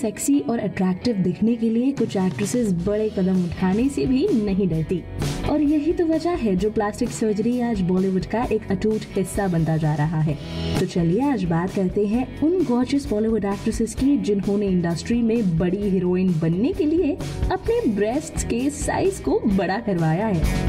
Sexy और attractive दिखने के लिए कुछ एक्ट्रेसेस बड़े कदम उठाने से भी नहीं डरती, और यही तो वजह है जो प्लास्टिक सर्जरी आज बॉलीवुड का एक अटूट हिस्सा बनता जा रहा है। तो चलिए आज बात करते हैं उन गॉर्जियस बॉलीवुड एक्ट्रेसेस की जिन्होंने इंडस्ट्री में बड़ी हीरोइन बनने के लिए अपने ब्रेस्ट के साइज को बड़ा करवाया है।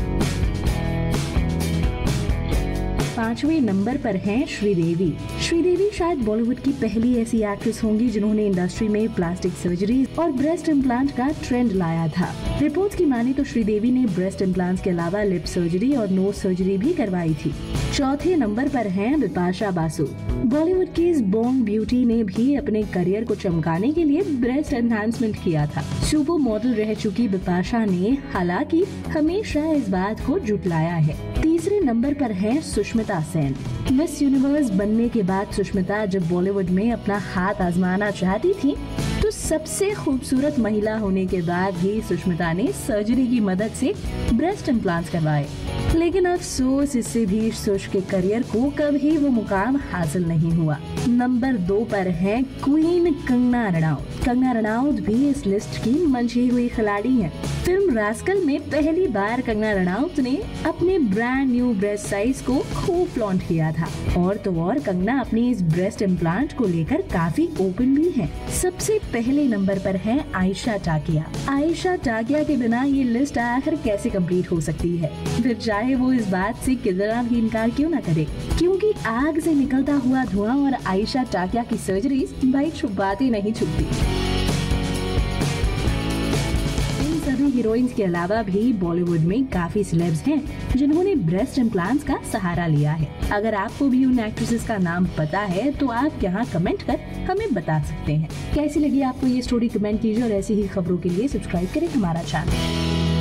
पांचवें नंबर पर हैं श्रीदेवी। श्रीदेवी शायद बॉलीवुड की पहली ऐसी एक्ट्रेस होंगी जिन्होंने इंडस्ट्री में प्लास्टिक सर्जरी और ब्रेस्ट इम्प्लांट का ट्रेंड लाया था। रिपोर्ट्स की माने तो श्रीदेवी ने ब्रेस्ट इम्प्लांट्स के अलावा लिप सर्जरी और नोज सर्जरी भी करवाई थी। चौथे नंबर पर हैं बिपाशा बासू। बॉलीवुड की इस बॉर्न ब्यूटी ने भी अपने करियर को चमकाने के लिए ब्रेस्ट एनहांसमेंट किया था। सुपर मॉडल रह चुकी बिपाशा ने हालांकि हमेशा इस बात को जुटलाया है। तीसरे नंबर पर हैं सुष्मिता सेन। मिस यूनिवर्स बनने के बाद सुष्मिता जब बॉलीवुड में अपना हाथ आजमाना चाहती थी तो सबसे खूबसूरत महिला होने के बाद ही सुष्मिता ने सर्जरी की मदद से ब्रेस्ट इम्प्लांट्स करवाए, लेकिन अफसोस इससे भी सुष के करियर को कभी वो मुकाम हासिल नहीं हुआ। नंबर 2 पर हैं क्वीन कंगना रनौत। कंगना रनौत भी इस लिस्ट की मंझी हुई खिलाड़ी हैं। फिल्म रास्कल में पहली बार कंगना रनौत ने अपने ब्रांड न्यू ब्रेस्ट साइज को खूब फ्लॉन्ट किया था, और तो और कंगना अपनी इस ब्रेस्ट इम्प्लांट को लेकर काफी ओपन भी है। सबसे पहले नंबर पर है आयशा टाकिया। आयशा टाकिया के बिना ये लिस्ट आखिर कैसे कंप्लीट हो सकती है, फिर चाहे वो इस बात से कितना भी इनकार क्यों ना करे, क्योंकि आग से निकलता हुआ धुआं और आयशा टाकिया की सर्जरी भाई छुपाती नहीं छुपती। हीरोइंस के अलावा भी बॉलीवुड में काफी सेलेब्स हैं जिन्होंने ब्रेस्ट इम्प्लांट्स का सहारा लिया है। अगर आपको भी उन एक्ट्रेसेस का नाम पता है तो आप यहाँ कमेंट कर हमें बता सकते हैं। कैसी लगी आपको ये स्टोरी, कमेंट कीजिए और ऐसी ही खबरों के लिए सब्सक्राइब करें हमारा चैनल।